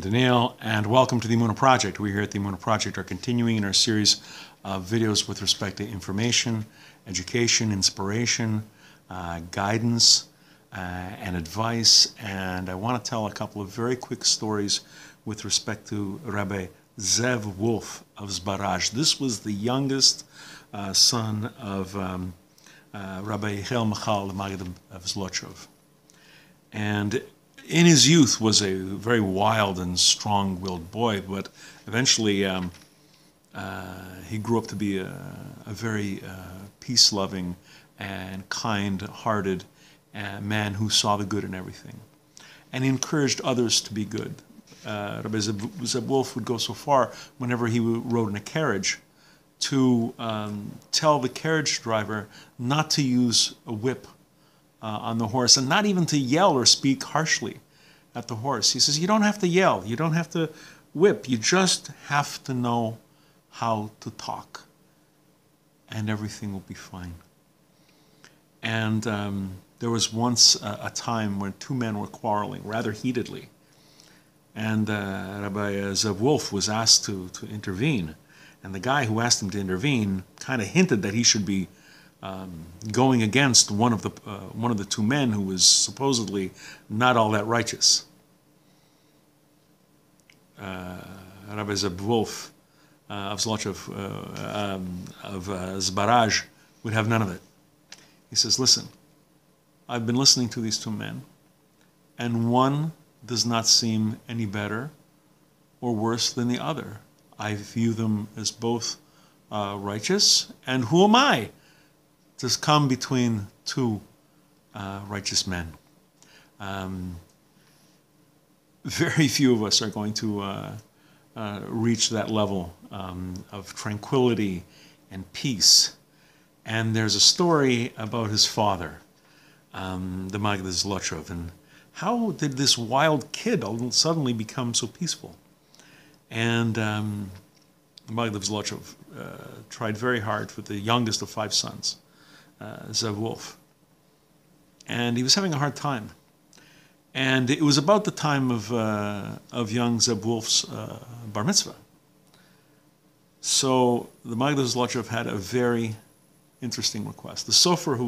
Shalom Daniel, and welcome to the Emunah Project. We here at the Emunah Project are continuing in our series of videos with respect to information, education, inspiration, guidance, and advice. And I want to tell a couple of very quick stories with respect to Rabbi Zev Wolf of Zbarazh. This was the youngest son of Rabbi Yechiel Michel, the Maggid of Zlotchov. And in his youth was a very wild and strong-willed boy, but eventually he grew up to be a very peace-loving and kind-hearted man who saw the good in everything and encouraged others to be good. Rabbi Zev Wolf would go so far, whenever he rode in a carriage, to tell the carriage driver not to use a whip on the horse, and not even to yell or speak harshly at the horse. He says, you don't have to yell, you don't have to whip, you just have to know how to talk, and everything will be fine. And there was once a time when two men were quarreling rather heatedly, and Rabbi Zev Wolf was asked to intervene, and the guy who asked him to intervene kind of hinted that he should be going against one of the two men who was supposedly not all that righteous. Rabbi Zev Wolf of Zlotchov, of Zbarazh, would have none of it. He says, listen, I've been listening to these two men, and one does not seem any better or worse than the other. I view them as both righteous, and who am I to come between two righteous men? Very few of us are going to reach that level of tranquility and peace. And there's a story about his father, the Maggid of Zlotchov, and how did this wild kid suddenly become so peaceful? And the Maggid of Zlotchov tried very hard for the youngest of five sons, Zev Wolf, and he was having a hard time. And it was about the time of young Zev Wolf's bar mitzvah. So the Maggid of Zlotchov had a very interesting request. The sofer who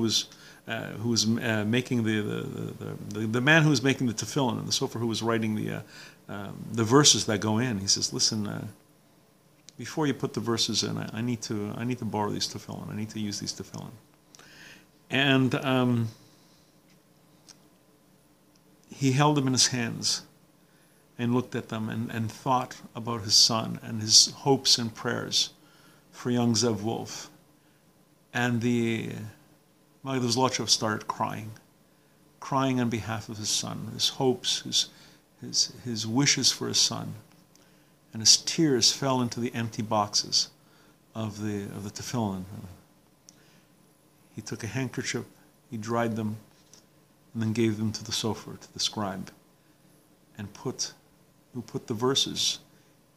was making the man who was making the tefillin, and the sofer who was writing the verses that go in, he says, listen, before you put the verses in, I need to borrow these tefillin. I need to use these tefillin. And he held them in his hands and looked at them and thought about his son and his hopes and prayers for young Zev Wolf. And the Maggid of Zlotchov started crying on behalf of his son, his hopes, his wishes for his son. And his tears fell into the empty boxes of the tefillin. He took a handkerchief, he dried them, and then gave them to the sofer, to the scribe, and who put the verses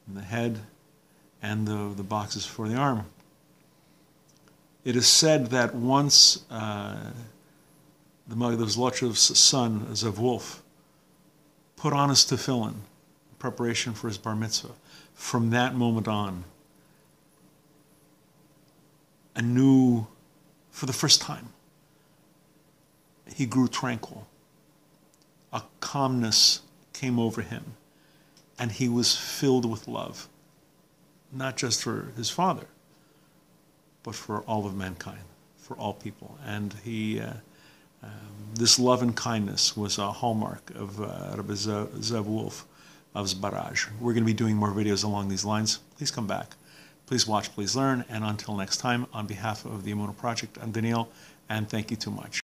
in the head and the boxes for the arm. It is said that once the Maggid of Zlotchov's son, Zev Wolf, put on his tefillin in preparation for his bar mitzvah, from that moment on, a new... for the first time, he grew tranquil. A calmness came over him, and he was filled with love, not just for his father, but for all of mankind, for all people. And he, this love and kindness was a hallmark of Rabbi Zev Wolf of Zbarazh. We're going to be doing more videos along these lines. Please come back. Please watch, please learn, and until next time, on behalf of the Emunah Project, I'm Daniel, and thank you too much.